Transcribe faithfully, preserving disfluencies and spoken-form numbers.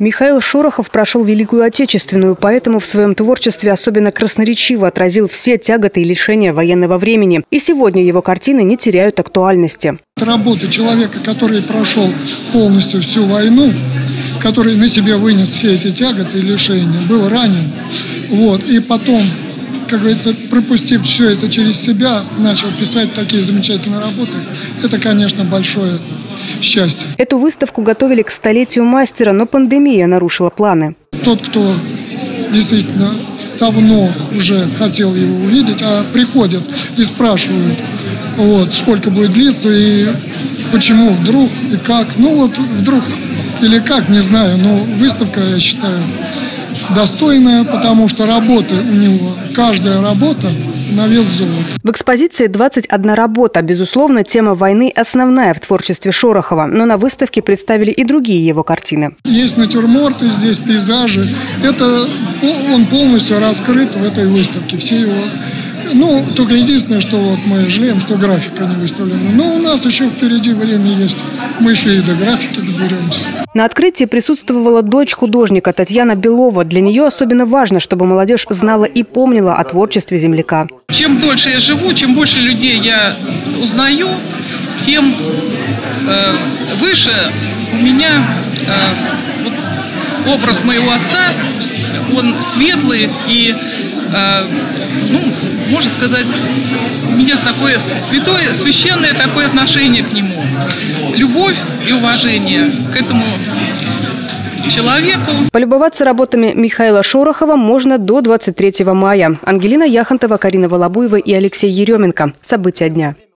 Михаил Шорохов прошел Великую Отечественную, поэтому в своем творчестве особенно красноречиво отразил все тяготы и лишения военного времени. И сегодня его картины не теряют актуальности. Работа человека, который прошел полностью всю войну, который на себе вынес все эти тяготы и лишения, был ранен, вот, и потом, как говорится, пропустив все это через себя, начал писать такие замечательные работы. Это, конечно, большое счастье. Эту выставку готовили к столетию мастера, но пандемия нарушила планы. Тот, кто действительно давно уже хотел его увидеть, а приходят и спрашивают, вот, сколько будет длиться и почему вдруг и как. Ну вот вдруг или как, не знаю, но выставка, я считаю, достойная, потому что работы у него, каждая работа на вес золота. В экспозиции двадцать одна работа. Безусловно, тема войны основная в творчестве Шорохова, но на выставке представили и другие его картины. Есть натюрморты, здесь пейзажи. Это он полностью раскрыт в этой выставке. Все его... Ну, только единственное, что вот мы жалеем, что графика не выставлена. Но у нас еще впереди время есть. Мы еще и до графики доберемся. На открытии присутствовала дочь художника Татьяна Белова. Для нее особенно важно, чтобы молодежь знала и помнила о творчестве земляка. Чем дольше я живу, чем больше людей я узнаю, тем э, выше у меня э, вот, образ моего отца. Он светлый и... Э, ну, можно сказать, у меня такое святое, священное такое отношение к нему. Любовь и уважение к этому человеку. Полюбоваться работами Михаила Шорохова можно до двадцать третьего мая. Ангелина Яхонтова, Карина Волобуева и Алексей Еременко. События дня.